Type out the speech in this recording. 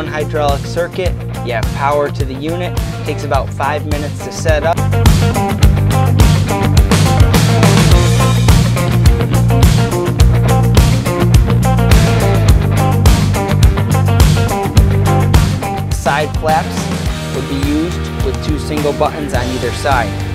one hydraulic circuit. You have power to the unit. It takes about 5 minutes to set up. Side flaps would be used with two single buttons on either side.